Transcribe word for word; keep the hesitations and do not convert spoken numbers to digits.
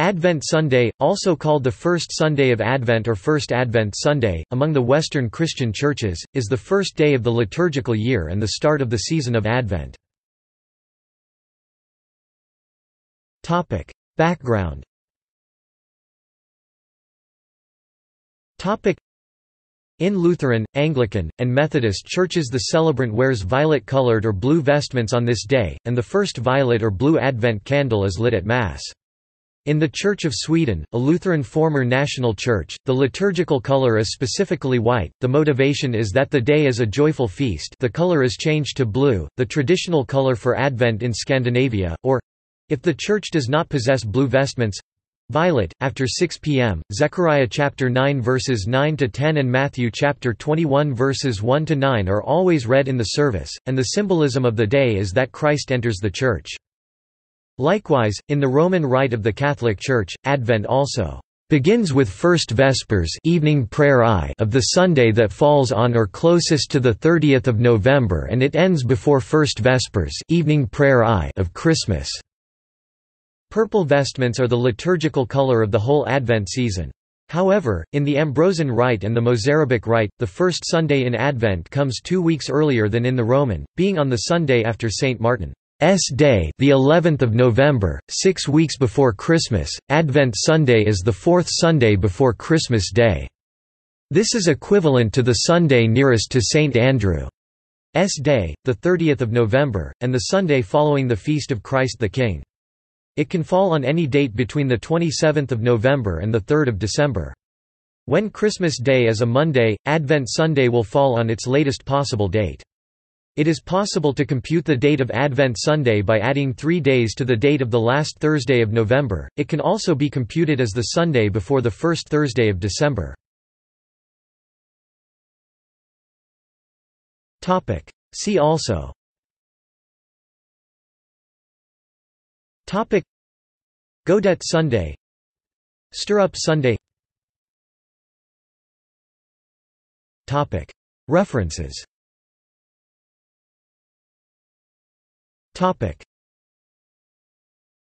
Advent Sunday, also called the First Sunday of Advent or First Advent Sunday, among the Western Christian churches, is the first day of the liturgical year and the start of the season of Advent. Background. In Lutheran, Anglican, and Methodist churches the celebrant wears violet-colored or blue vestments on this day, and the first violet or blue Advent candle is lit at Mass. In the Church of Sweden, a Lutheran former national church, the liturgical color is specifically white. The motivation is that the day is a joyful feast. The color is changed to blue, the traditional color for Advent in Scandinavia, or, if the church does not possess blue vestments, violet. After six p m, Zechariah chapter nine verses nine to ten and Matthew chapter twenty-one verses one to nine are always read in the service, and the symbolism of the day is that Christ enters the church. Likewise, in the Roman Rite of the Catholic Church, Advent also begins with First Vespers evening prayer I of the Sunday that falls on or closest to the thirtieth of November, and it ends before First Vespers evening prayer I of Christmas. Purple vestments are the liturgical color of the whole Advent season. However, in the Ambrosian Rite and the Mozarabic Rite, the first Sunday in Advent comes two weeks earlier than in the Roman, being on the Sunday after Saint Martin. S Day, the eleventh of November, six weeks before Christmas. Advent Sunday is the fourth Sunday before Christmas Day. This is equivalent to the Sunday nearest to Saint Andrew's Day, the thirtieth of November, and the Sunday following the Feast of Christ the King. It can fall on any date between the twenty-seventh of November and the third of December. When Christmas Day is a Monday, Advent Sunday will fall on its latest possible date. It is possible to compute the date of Advent Sunday by adding three days to the date of the last Thursday of November. It can also be computed as the Sunday before the first Thursday of December. Topic. See also. Topic. Godet Sunday, Stirrup Sunday. Topic. References. Topic.